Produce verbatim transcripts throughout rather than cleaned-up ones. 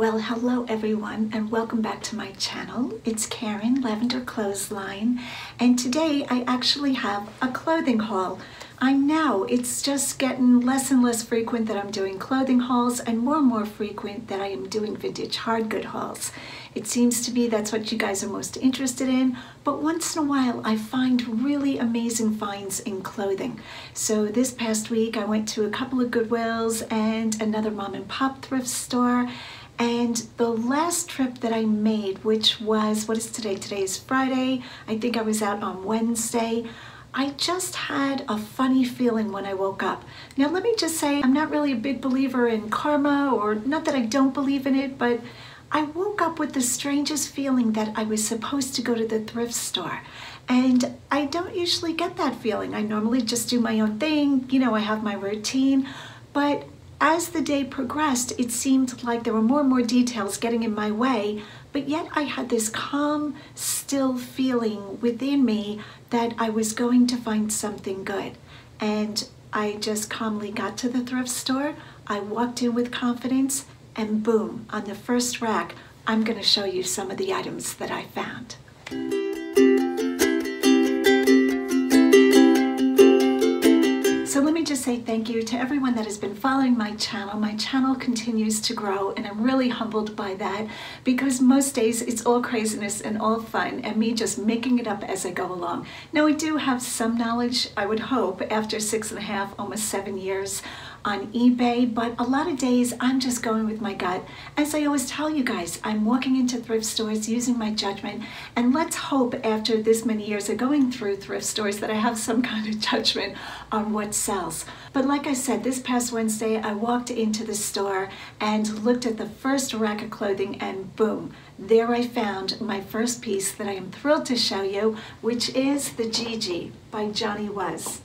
Well, hello everyone and welcome back to my channel. It's Karen Lavender Clothesline, and today I actually have a clothing haul. I know it's just getting less and less frequent that I'm doing clothing hauls and more and more frequent that I am doing vintage hard good hauls. It seems to be that's what you guys are most interested in, but once in a while I find really amazing finds in clothing. So this past week I went to a couple of Goodwills and another mom and pop thrift store. And the last trip that I made, which was, what is today? Today is Friday. I think I was out on Wednesday. I just had a funny feeling when I woke up. Now let me just say, I'm not really a big believer in karma, or not that I don't believe in it, but I woke up with the strangest feeling that I was supposed to go to the thrift store. And I don't usually get that feeling. I normally just do my own thing. You know, I have my routine, but as the day progressed, it seemed like there were more and more details getting in my way, but yet I had this calm, still feeling within me that I was going to find something good. And I just calmly got to the thrift store, I walked in with confidence, and boom, on the first rack, I'm gonna show you some of the items that I found. So let me just say thank you to everyone that has been following my channel. My channel continues to grow and I'm really humbled by that, because most days it's all craziness and all fun and me just making it up as I go along. Now I do have some knowledge, I would hope, after six and a half, almost seven years on eBay, but a lot of days I'm just going with my gut. As I always tell you guys, I'm walking into thrift stores using my judgment, and let's hope after this many years of going through thrift stores that I have some kind of judgment on what's sells. But like I said, this past Wednesday I walked into the store and looked at the first rack of clothing and boom, there I found my first piece that I am thrilled to show you, which is the Gigi by Johnny Was.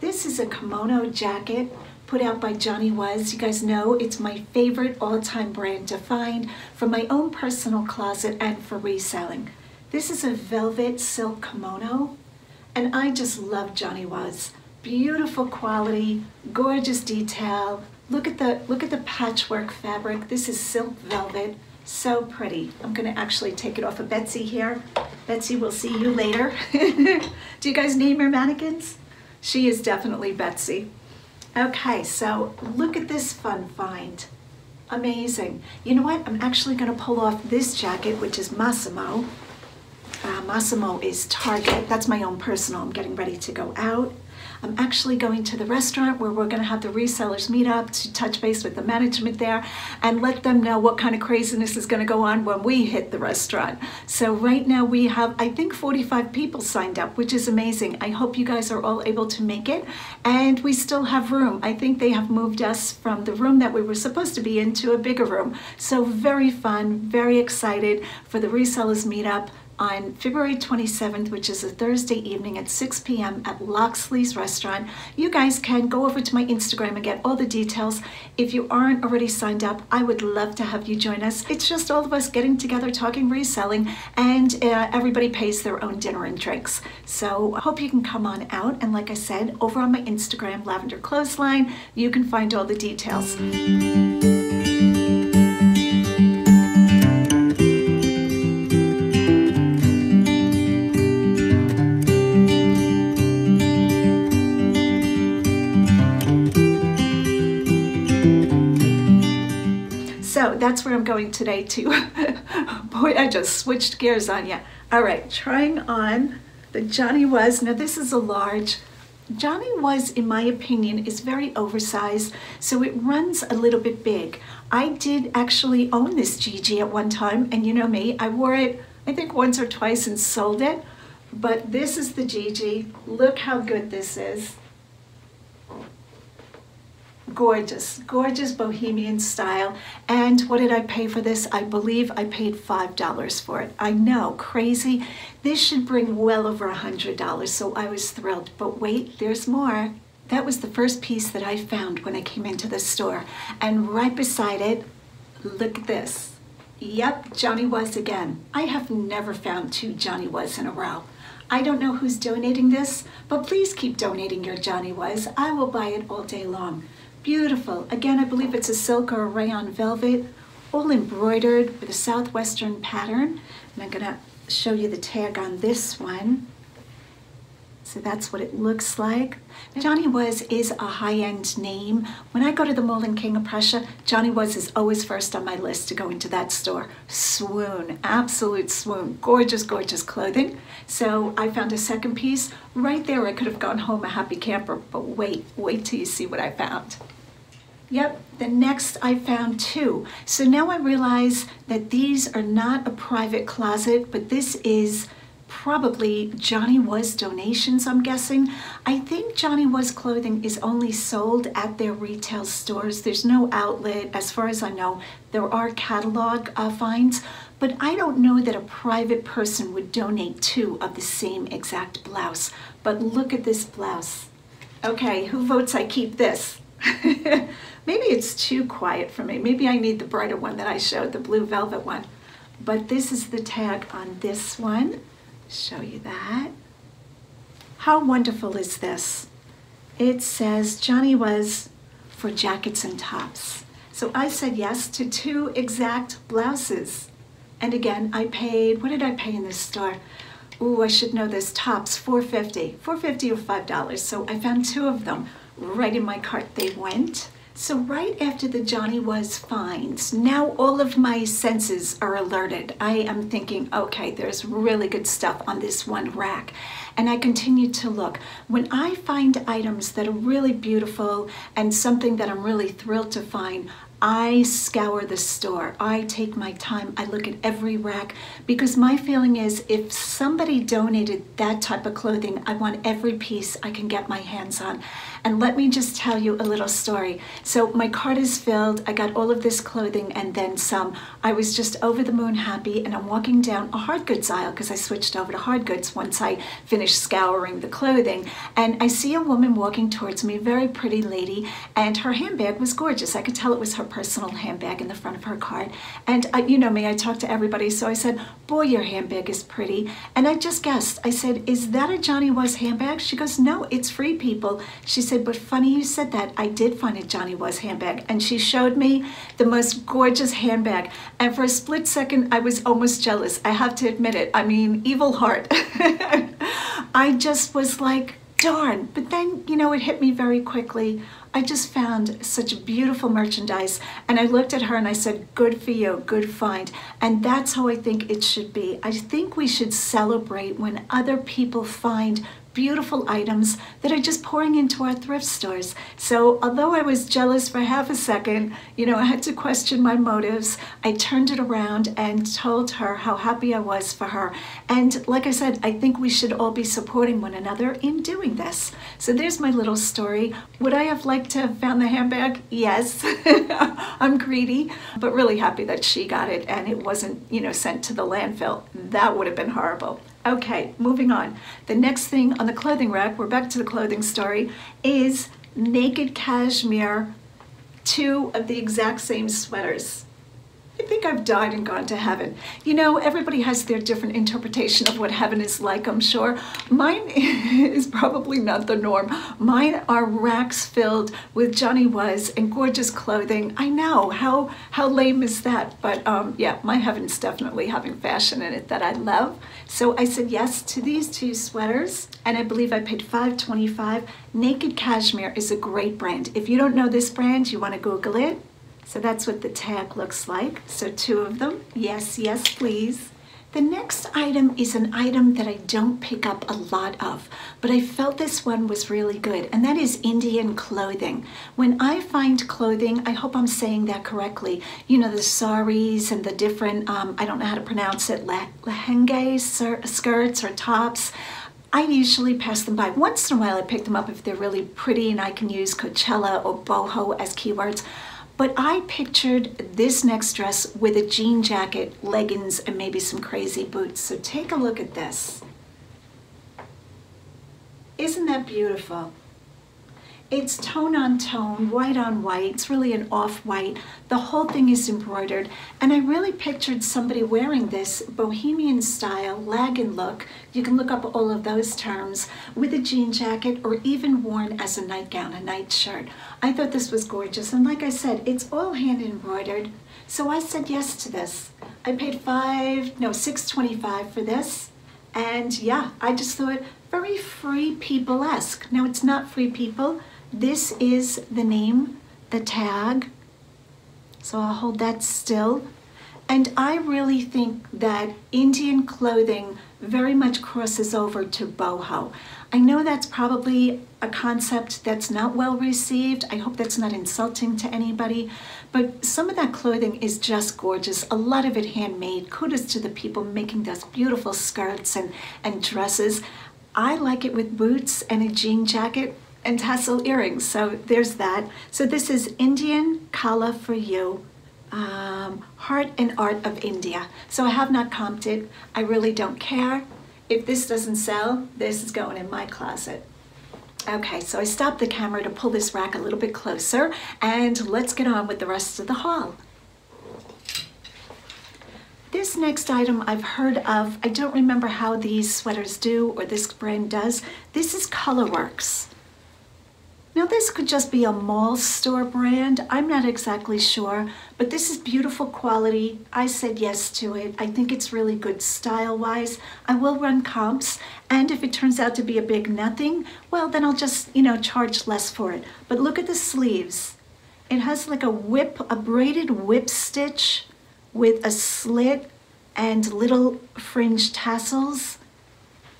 This is a kimono jacket put out by Johnny Was. You guys know it's my favorite all-time brand to find for my own personal closet and for reselling. This is a velvet silk kimono and I just love Johnny Was. Beautiful quality, gorgeous detail. Look at the look at the patchwork fabric. This is silk velvet, so pretty. I'm gonna actually take it off of Betsy here. Betsy, we'll see you later. Do you guys name your mannequins? She is definitely Betsy. Okay, so look at this fun find. Amazing. You know what? I'm actually gonna pull off this jacket, which is Massimo. Uh, Massimo is Target. That's my own personal. I'm getting ready to go out. I'm actually going to the restaurant where we're going to have the resellers meet up to touch base with the management there and let them know what kind of craziness is going to go on when we hit the restaurant. So right now we have, I think, forty-five people signed up, which is amazing. I hope you guys are all able to make it, and we still have room. I think they have moved us from the room that we were supposed to be in to a bigger room. So very fun, very excited for the resellers meet up on February twenty-seventh, which is a Thursday evening at six p m at Loxley's Restaurant. You guys can go over to my Instagram and get all the details. If you aren't already signed up, I would love to have you join us. It's just all of us getting together, talking, reselling, and uh, everybody pays their own dinner and drinks. So I hope you can come on out. And like I said, over on my Instagram, Lavender Clothesline, you can find all the details. So that's where I'm going today too. Boy, I just switched gears on you. All right, trying on the Johnny Was. Now this is a large. Johnny Was, in my opinion, is very oversized, so it runs a little bit big. I did actually own this Gigi at one time, and you know me, I wore it I think once or twice and sold it. But this is the Gigi. Look how good this is. Gorgeous, gorgeous bohemian style. And what did I pay for this? I believe I paid five dollars for it. I know, crazy. This should bring well over one hundred dollars, so I was thrilled. But wait, there's more. That was the first piece that I found when I came into the store. And right beside it, look at this. Yep, Johnny Was again. I have never found two Johnny Was in a row. I don't know who's donating this, but please keep donating your Johnny Was. I will buy it all day long. Beautiful. Again, I believe it's a silk or a rayon velvet. all embroidered with a southwestern pattern, and I'm gonna show you the tag on this one. So that's what it looks like. Now, Johnny Was is a high-end name. When I go to the mall in King of Prussia, Johnny Was is always first on my list to go into that store. Swoon, absolute swoon. Gorgeous, gorgeous clothing. So I found a second piece. Right there, I could have gone home a happy camper, but wait, wait till you see what I found. Yep, the next I found two. So now I realize that these are not a private closet, but this is probably Johnny Was donations, I'm guessing. I think Johnny Was clothing is only sold at their retail stores. There's no outlet, as far as I know. There are catalog uh, finds, but I don't know that a private person would donate two of the same exact blouse. But look at this blouse. Okay, who votes I keep this? Maybe it's too quiet for me. Maybe I need the brighter one that I showed, the blue velvet one. But this is the tag on this one. Show you that. How wonderful is this? It says Johnny Was for jackets and tops. So I said yes to two exact blouses. And again, I paid, what did I pay in this store? Ooh, I should know this, tops, four fifty. four fifty or five dollars, so I found two of them. Right in my cart they went. So right after the Johnny Was finds, now all of my senses are alerted. I am thinking, okay, there's really good stuff on this one rack. And I continue to look. When I find items that are really beautiful and something that I'm really thrilled to find, I scour the store. I take my time. I look at every rack, because my feeling is if somebody donated that type of clothing, I want every piece I can get my hands on. And let me just tell you a little story. So my cart is filled. I got all of this clothing and then some. I was just over the moon happy, and I'm walking down a hard goods aisle because I switched over to hard goods once I finished scouring the clothing. And I see a woman walking towards me, very pretty lady, and her handbag was gorgeous. I could tell it was her personal handbag in the front of her cart. And I, you know me, I talk to everybody, so I said, boy, your handbag is pretty. And I just guessed. I said, is that a Johnny Was handbag? She goes, no, it's Free People. She said, but funny you said that. I did find a Johnny Was handbag. And she showed me the most gorgeous handbag. And for a split second, I was almost jealous. I have to admit it. I mean, evil heart. I just was like, darn. But then, you know, it hit me very quickly. I just found such beautiful merchandise, and I looked at her and I said, good for you, good find. And that's how I think it should be. I think we should celebrate when other people find beautiful items that are just pouring into our thrift stores. So although I was jealous for half a second, you know, I had to question my motives. I turned it around and told her how happy I was for her. And like I said, I think we should all be supporting one another in doing this. So there's my little story. Would I have liked to have found the handbag? Yes. I'm greedy, but really happy that she got it and it wasn't, you know, sent to the landfill. That would have been horrible. Okay, moving on. The next thing on the clothing rack, we're back to the clothing story, is Naked Cashmere, two of the exact same sweaters. I think I've died and gone to heaven. You know, everybody has their different interpretation of what heaven is like, I'm sure. Mine is probably not the norm. Mine are racks filled with Johnny Was and gorgeous clothing. I know, how how lame is that? But um, yeah, my heaven's definitely having fashion in it that I love. So I said yes to these two sweaters, and I believe I paid five twenty-five. Naked Cashmere is a great brand. If you don't know this brand, you want to Google it. So that's what the tag looks like. So two of them. Yes, yes, please. The next item is an item that I don't pick up a lot of, but I felt this one was really good, and that is Indian clothing. When I find clothing, I hope I'm saying that correctly, you know, the saris and the different, um, I don't know how to pronounce it, lehenga skirts or tops. I usually pass them by. Once in a while, I pick them up if they're really pretty and I can use Coachella or boho as keywords. But I pictured this next dress with a jean jacket, leggings, and maybe some crazy boots. So take a look at this. Isn't that beautiful? It's tone on tone, white on white. It's really an off-white. The whole thing is embroidered. And I really pictured somebody wearing this bohemian style lagan look. You can look up all of those terms with a jean jacket, or even worn as a nightgown, a nightshirt. I thought this was gorgeous, and like I said, it's all hand embroidered. So I said yes to this. I paid five, no, six twenty-five for this. And yeah, I just thought very Free People-esque. No, it's not Free People. This is the name, the tag. So I'll hold that still. And I really think that Indian clothing very much crosses over to boho. I know that's probably a concept that's not well received. I hope that's not insulting to anybody, but some of that clothing is just gorgeous. A lot of it handmade. Kudos to the people making those beautiful skirts and, and dresses. I like it with boots and a jean jacket and tassel earrings, so there's that. So this is Indian Kala for You. Um, Heart and Art of India. So I have not comped it. I really don't care. If this doesn't sell, this is going in my closet. Okay, so I stopped the camera to pull this rack a little bit closer, and let's get on with the rest of the haul. This next item I've heard of. I don't remember how these sweaters do or this brand does. This is Colorworks. Now this could just be a mall store brand, I'm not exactly sure, but this is beautiful quality. I said yes to it. I think it's really good style-wise. I will run comps, and if it turns out to be a big nothing, well then I'll just, you know, charge less for it. But look at the sleeves. It has like a whip, a braided whip stitch with a slit and little fringe tassels.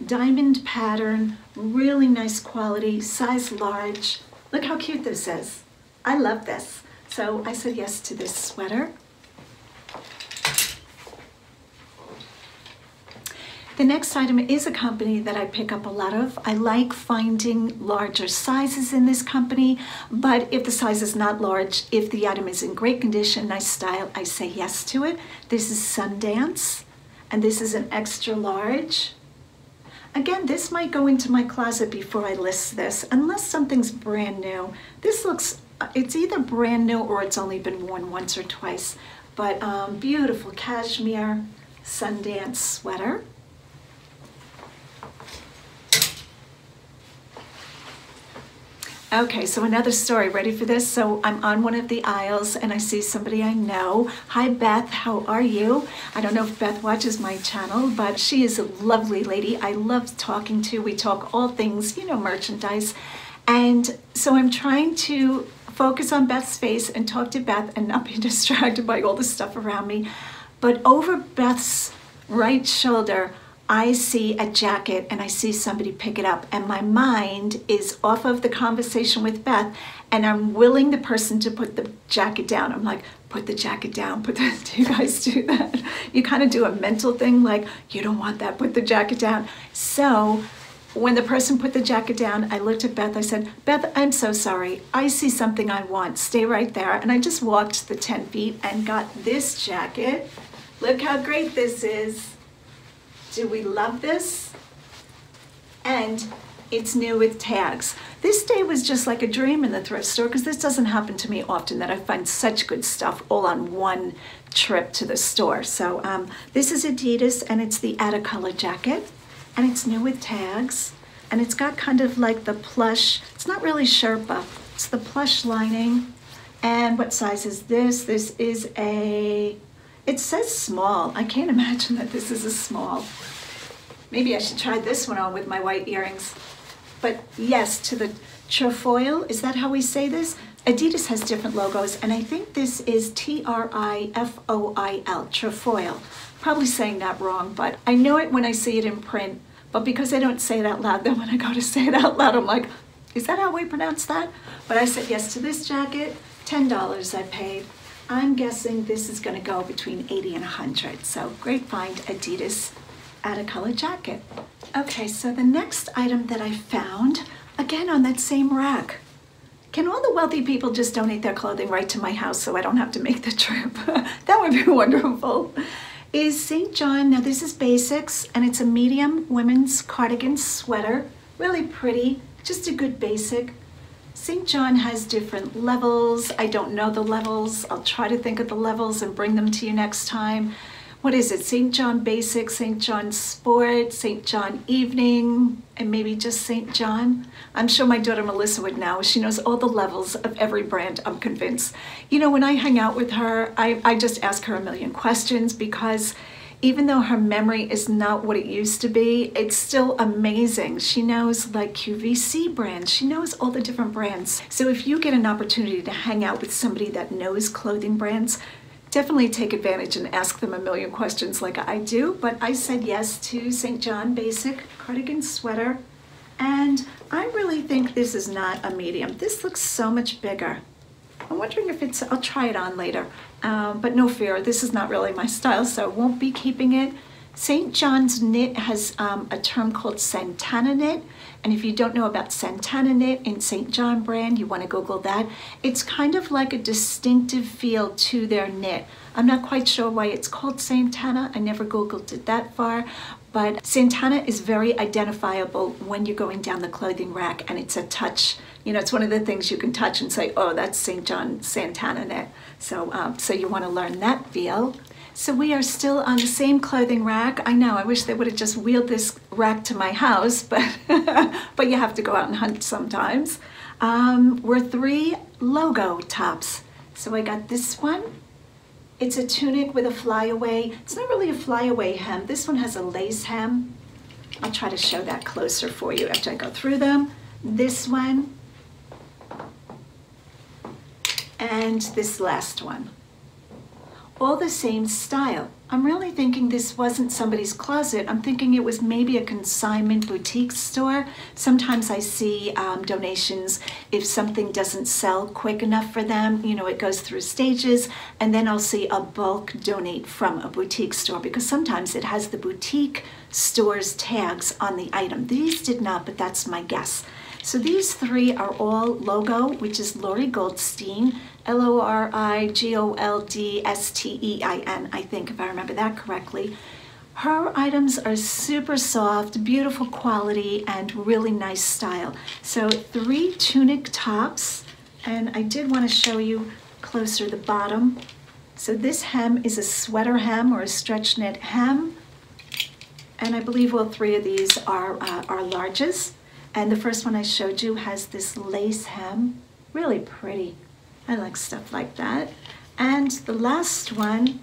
Diamond pattern, really nice quality, size large. Look how cute this is. I love this. So I said yes to this sweater. The next item is a company that I pick up a lot of. I like finding larger sizes in this company, but if the size is not large, if the item is in great condition, nice style, I say yes to it. This is Sundance, and this is an extra large. Again, this might go into my closet before I list this, unless something's brand new. This looks, it's either brand new or it's only been worn once or twice. But um, beautiful cashmere Sundance sweater. Okay, so another story. Ready for this? So I'm on one of the aisles and I see somebody I know. Hi, Beth. How are you? I don't know if Beth watches my channel, but she is a lovely lady. I love talking to. We talk all things, you know, merchandise. And so I'm trying to focus on Beth's face and talk to Beth and not be distracted by all the stuff around me. But over Beth's right shoulder, I see a jacket and I see somebody pick it up, and my mind is off of the conversation with Beth and I'm willing the person to put the jacket down. I'm like, put the jacket down, put the, do you guys do that? You kind of do a mental thing like, you don't want that, put the jacket down. So when the person put the jacket down, I looked at Beth, I said, Beth, I'm so sorry. I see something I want, stay right there. And I just walked the ten feet and got this jacket. Look how great this is. Do we love this? And it's new with tags. This day was just like a dream in the thrift store, because this doesn't happen to me often that I find such good stuff all on one trip to the store. So um, this is Adidas and it's the Adacolor jacket, and it's new with tags, and it's got kind of like the plush, it's not really Sherpa, it's the plush lining. And what size is this? This is a, it says small. I can't imagine that this is a small. Maybe I should try this one on with my white earrings. But yes, to the trefoil, is that how we say this? Adidas has different logos, and I think this is T R I F O I L, trefoil. Probably saying that wrong, but I know it when I see it in print, but because I don't say it out loud, then when I go to say it out loud, I'm like, is that how we pronounce that? But I said yes to this jacket, ten dollars I paid. I'm guessing this is gonna go between eighty and a hundred. So great find, Adidas Adacolor jacket. Okay, so the next item that I found, again on that same rack. Can all the wealthy people just donate their clothing right to my house so I don't have to make the trip? That would be wonderful. Is Saint John, now this is basics, and it's a medium women's cardigan sweater. Really pretty, just a good basic. Saint John has different levels. I don't know the levels. I'll try to think of the levels and bring them to you next time. what is it, Saint John Basics, Saint John Sport, Saint John Evening, and maybe just Saint John. I'm sure my daughter Melissa would know. She knows all the levels of every brand, I'm convinced. You know, when I hang out with her, I, I just ask her a million questions, because even though her memory is not what it used to be, it's still amazing. She knows like Q V C brands. She knows all the different brands. So if you get an opportunity to hang out with somebody that knows clothing brands, definitely take advantage and ask them a million questions like I do. But I said yes to Saint John Basic cardigan sweater. And I really think this is not a medium. This looks so much bigger. I'm wondering if it's, I'll try it on later. Um, but no fear, this is not really my style, so I won't be keeping it. Saint John's Knit has um, a term called Santana Knit. And if you don't know about Santana Knit and Saint John brand, you want to Google that. It's kind of like a distinctive feel to their knit. I'm not quite sure why it's called Santana. I never Googled it that far. But Santana is very identifiable when you're going down the clothing rack, and it's a touch. You know, it's one of the things you can touch and say, oh, that's Saint John Santana Knit. So, um, so you want to learn that feel. So we are still on the same clothing rack. I know, I wish they would have just wheeled this rack to my house, but, but you have to go out and hunt sometimes. Um, we're three logo tops. So I got this one. It's a tunic with a flyaway. It's not really a flyaway hem. This one has a lace hem. I'll try to show that closer for you after I go through them. This one. And this last one. All the same style. I'm really thinking this wasn't somebody's closet. I'm thinking it was maybe a consignment boutique store. Sometimes I see um, donations if something doesn't sell quick enough for them. You know, it goes through stages, and then I'll see a bulk donate from a boutique store, because sometimes it has the boutique store's tags on the item. These did not, but that's my guess. So these three are all logo, which is Lori Goldstein, L O R I G O L D S T E I N, I think, if I remember that correctly. Her items are super soft, beautiful quality, and really nice style. So three tunic tops, and I did want to show you closer the bottom. So this hem is a sweater hem or a stretch knit hem, and I believe all three of these are uh, are larges. And the first one I showed you has this lace hem. Really pretty. I like stuff like that. And the last one,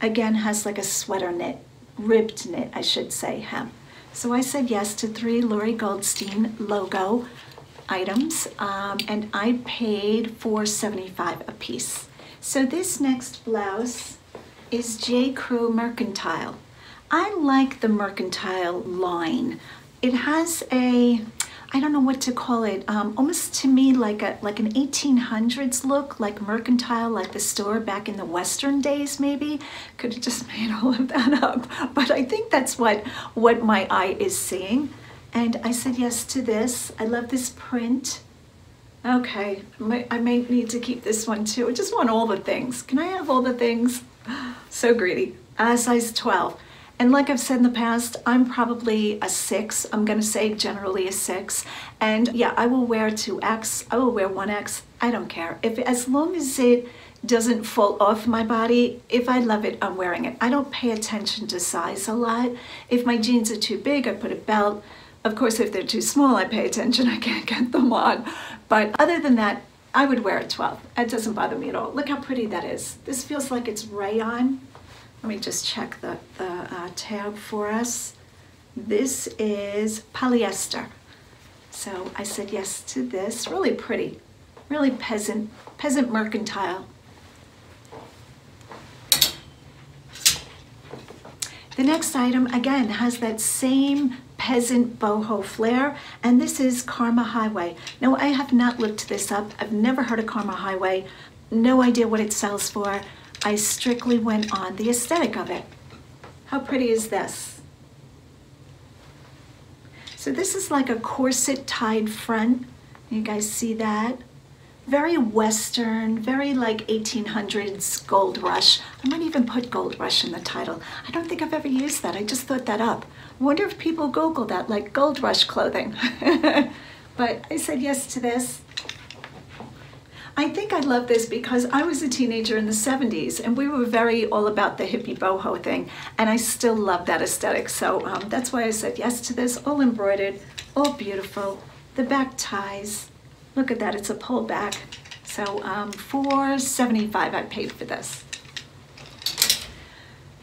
again, has like a sweater knit, ribbed knit, I should say, hem. So I said yes to three Lori Goldstein logo items, um, and I paid four seventy-five a piece. So this next blouse is J. Crew Mercantile. I like the Mercantile line. It has a, I don't know what to call it, um, almost to me like a like an eighteen hundreds look, like mercantile, like the store back in the Western days maybe. Could have just made all of that up, but I think that's what, what my eye is seeing. And I said yes to this. I love this print. Okay, I may need to keep this one too. I just want all the things. Can I have all the things? So greedy. Uh, size twelve. And like I've said in the past, I'm probably a six. I'm going to say generally a six. And yeah, I will wear two X. I will wear one X. I don't care. If, as long as it doesn't fall off my body, if I love it, I'm wearing it. I don't pay attention to size a lot. If my jeans are too big, I put a belt. Of course, if they're too small, I pay attention. I can't get them on. But other than that, I would wear a twelve. It doesn't bother me at all. Look how pretty that is. This feels like it's rayon. Let me just check the, the uh, tab for us. This is polyester. So I said yes to this. Really pretty, really peasant, peasant mercantile. The next item, again, has that same peasant boho flair, and this is Karma Highway. Now, I have not looked this up. I've never heard of Karma Highway. No idea what it sells for. I strictly went on the aesthetic of it. How pretty is this? So this is like a corset tied front. You guys see that? Very Western, very like eighteen hundreds gold rush. I might even put gold rush in the title. I don't think I've ever used that. I just thought that up. I wonder if people Google that, like gold rush clothing. But I said yes to this. I think I love this because I was a teenager in the seventies and we were very all about the hippie boho thing, and I still love that aesthetic. So um, that's why I said yes to this, all embroidered, all beautiful. The back ties, look at that, it's a pull back. So um, four seventy-five I paid for this.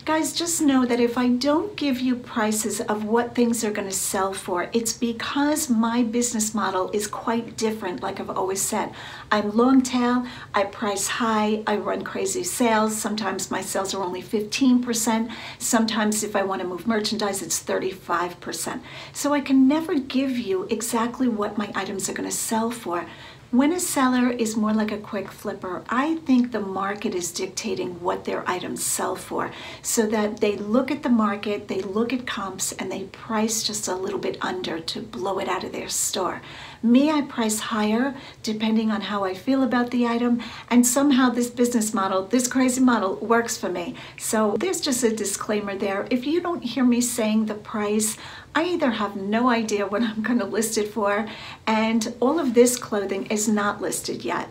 Guys, just know that if I don't give you prices of what things are going to sell for, it's because my business model is quite different. Like I've always said, I'm long tail, I price high, I run crazy sales. Sometimes my sales are only fifteen percent. Sometimes if I want to move merchandise, it's thirty-five percent. So I can never give you exactly what my items are going to sell for. When a seller is more like a quick flipper, I think the market is dictating what their items sell for, so that they look at the market, they look at comps, and they price just a little bit under to blow it out of their store. Me, I price higher depending on how I feel about the item, and somehow this business model, this crazy model, works for me. So there's just a disclaimer there. If you don't hear me saying the price, I either have no idea what I'm going to list it for, and all of this clothing is not listed yet.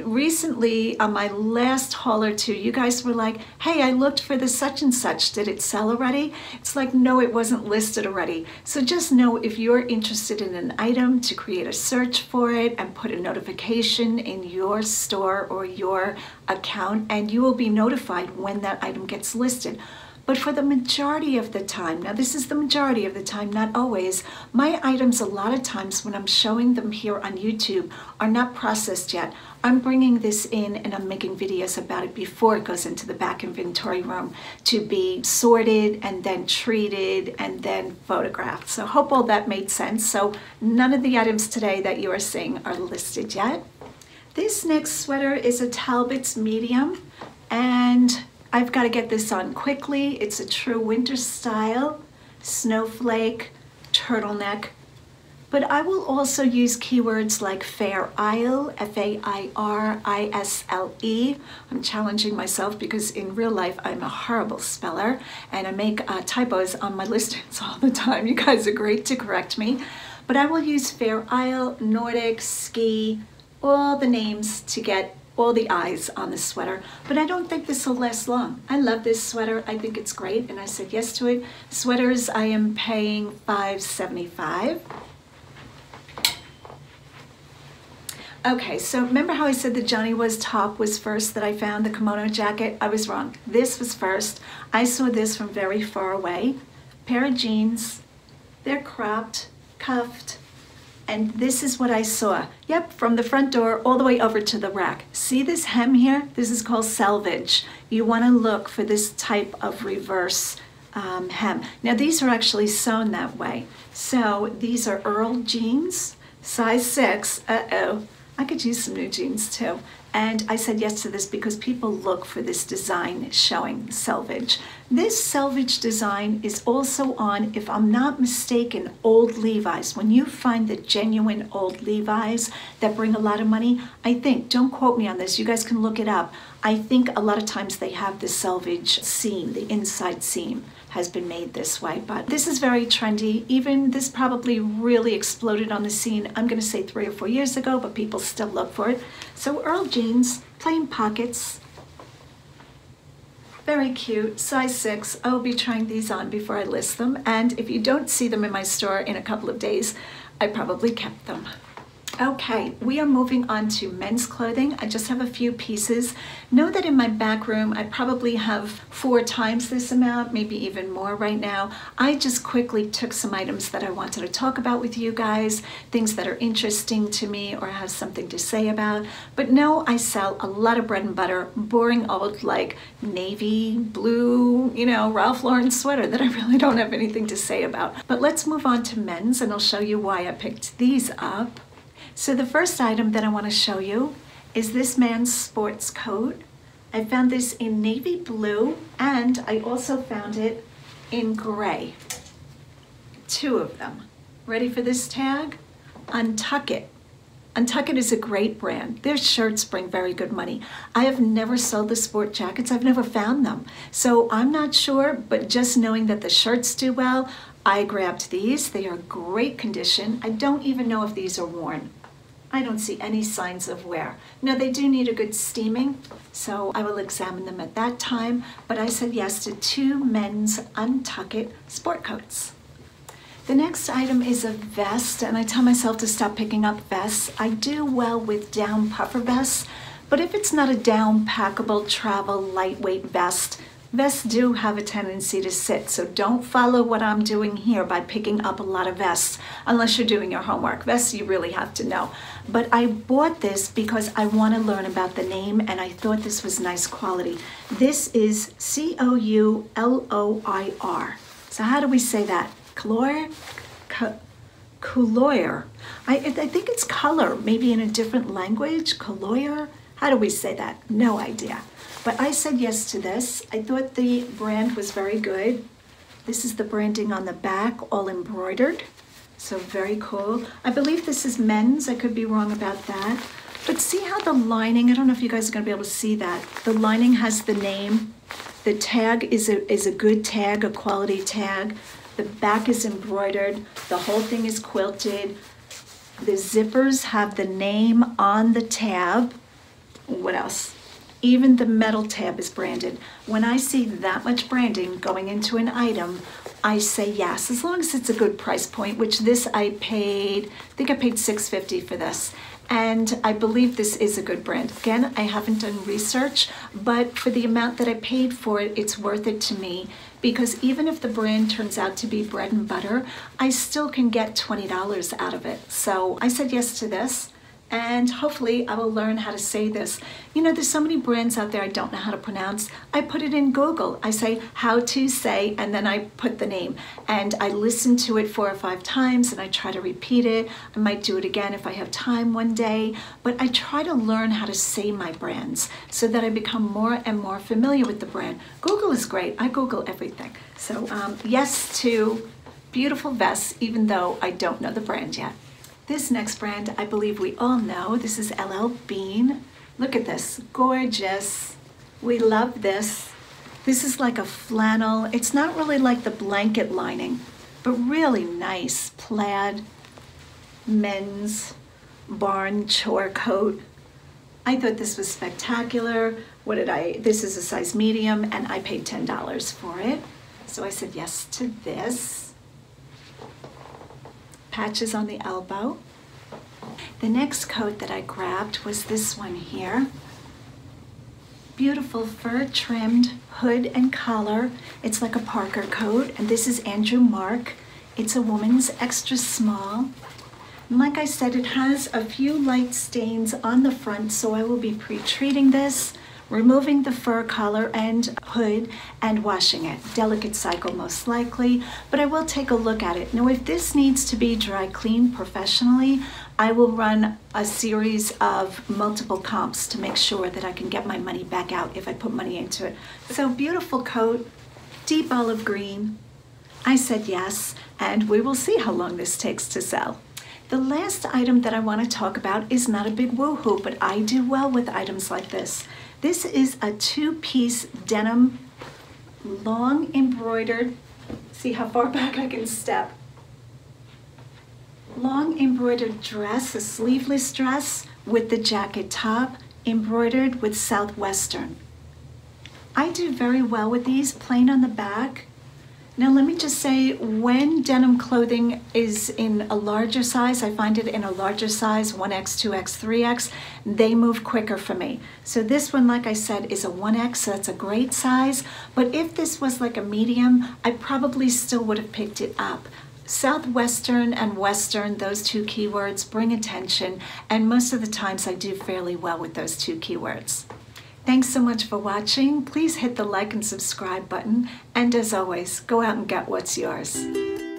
Recently, on my last haul or two, you guys were like, hey, I looked for the such and such. Did it sell already? It's like, no, it wasn't listed already. So just know, if you're interested in an item, to create a search for it and put a notification in your store or your account, and you will be notified when that item gets listed. But for the majority of the time, now this is the majority of the time, not always, my items a lot of times when I'm showing them here on YouTube are not processed yet. I'm bringing this in and I'm making videos about it before it goes into the back inventory room to be sorted and then treated and then photographed. So hope all that made sense. So none of the items today that you are seeing are listed yet. This next sweater is a Talbot's medium, and I've got to get this on quickly. It's a true winter style, snowflake, turtleneck. But I will also use keywords like Fair Isle, F A I R I S L E. I'm challenging myself because in real life, I'm a horrible speller and I make uh, typos on my listings all the time. You guys are great to correct me. But I will use Fair Isle, Nordic, ski, all the names to get all the eyes on this sweater, but I don't think this will last long. I love this sweater. I think it's great, and I said yes to it. Sweaters, I am paying five seventy-five. Okay, so remember how I said the Johnny Was top was first that I found, the kimono jacket? I was wrong. This was first. I saw this from very far away. Pair of jeans. They're cropped, cuffed. And this is what I saw. Yep, from the front door all the way over to the rack. See this hem here? This is called selvage. You want to look for this type of reverse um, hem. Now these are actually sewn that way. So these are Earl jeans, size six. Uh-oh, I could use some new jeans too. And I said yes to this because people look for this design showing selvage. This selvage design is also on, if I'm not mistaken, old Levi's. When you find the genuine old Levi's that bring a lot of money, I think, don't quote me on this, you guys can look it up. I think a lot of times they have the selvage seam, the inside seam has been made this way, but this is very trendy. Even this probably really exploded on the scene, I'm gonna say three or four years ago, but people still look for it. So Earl jeans, plain pockets, very cute, size six. I'll be trying these on before I list them, and if you don't see them in my store in a couple of days, I probably kept them. Okay, we are moving on to men's clothing. I just have a few pieces. Know that in my back room, I probably have four times this amount, maybe even more right now. I just quickly took some items that I wanted to talk about with you guys, things that are interesting to me or have something to say about. But no, I sell a lot of bread and butter, boring old like navy, blue, you know, Ralph Lauren sweater that I really don't have anything to say about. But let's move on to men's, and I'll show you why I picked these up. So the first item that I want to show you is this man's sports coat. I found this in navy blue, and I also found it in gray. Two of them. Ready for this tag? Untuck It. Untuck It is a great brand. Their shirts bring very good money. I have never sold the sport jackets. I've never found them. So I'm not sure, but just knowing that the shirts do well, I grabbed these. They are great condition. I don't even know if these are worn. I don't see any signs of wear. Now they do need a good steaming, so I will examine them at that time, but I said yes to two men's Untuck It sport coats. The next item is a vest, and I tell myself to stop picking up vests. I do well with down puffer vests, but if it's not a down packable travel lightweight vest, vests do have a tendency to sit, so don't follow what I'm doing here by picking up a lot of vests, unless you're doing your homework. Vests you really have to know. But I bought this because I want to learn about the name, and I thought this was nice quality. This is C O U L O I R. So how do we say that? Color? Couloir. I, I think it's color, maybe in a different language. Colorworks? How do we say that? No idea. But I said yes to this. I thought the brand was very good. This is the branding on the back, all embroidered. So very cool. I believe this is men's. I could be wrong about that. But see how the lining, I don't know if you guys are going to be able to see that. The lining has the name. The tag is a, is a good tag, a quality tag. The back is embroidered. The whole thing is quilted. The zippers have the name on the tab. What else? Even the metal tab is branded. When I see that much branding going into an item, I say yes, as long as it's a good price point, which this I paid, I think I paid six fifty for this. And I believe this is a good brand. Again, I haven't done research, but for the amount that I paid for it, it's worth it to me, because even if the brand turns out to be bread and butter, I still can get twenty dollars out of it. So I said yes to this. And hopefully I will learn how to say this. You know, there's so many brands out there I don't know how to pronounce. I put it in Google. I say how to say, and then I put the name. And I listen to it four or five times, and I try to repeat it. I might do it again if I have time one day. But I try to learn how to say my brands so that I become more and more familiar with the brand. Google is great. I Google everything. So um, yes to beautiful vests, even though I don't know the brand yet. This next brand, I believe we all know. This is L L. Bean. Look at this, gorgeous. We love this. This is like a flannel. It's not really like the blanket lining, but really nice plaid, men's barn chore coat. I thought this was spectacular. What did I, this is a size medium, and I paid ten dollars for it. So I said yes to this. Patches on the elbow. The next coat that I grabbed was this one here. Beautiful fur trimmed hood and collar. It's like a Parker coat, and this is Andrew Mark. It's a woman's extra small. And like I said, it has a few light stains on the front, so I will be pre-treating this, removing the fur collar and hood and washing it. Delicate cycle most likely, but I will take a look at it. Now if this needs to be dry cleaned professionally, I will run a series of multiple comps to make sure that I can get my money back out if I put money into it. So beautiful coat, deep olive green. I said yes, and we will see how long this takes to sell. The last item that I want to talk about is not a big woohoo, but I do well with items like this. This is a two-piece denim, long embroidered, see how far back I can step, long embroidered dress, a sleeveless dress with the jacket top, embroidered with Southwestern. I do very well with these, plain on the back. Now let me just say, when denim clothing is in a larger size, I find it in a larger size, one X, two X, three X, they move quicker for me. So this one, like I said, is a one X, so that's a great size. But if this was like a medium, I probably still would have picked it up. Southwestern and Western, those two keywords bring attention, and most of the times I do fairly well with those two keywords. Thanks so much for watching. Please hit the like and subscribe button. And as always, go out and get what's yours.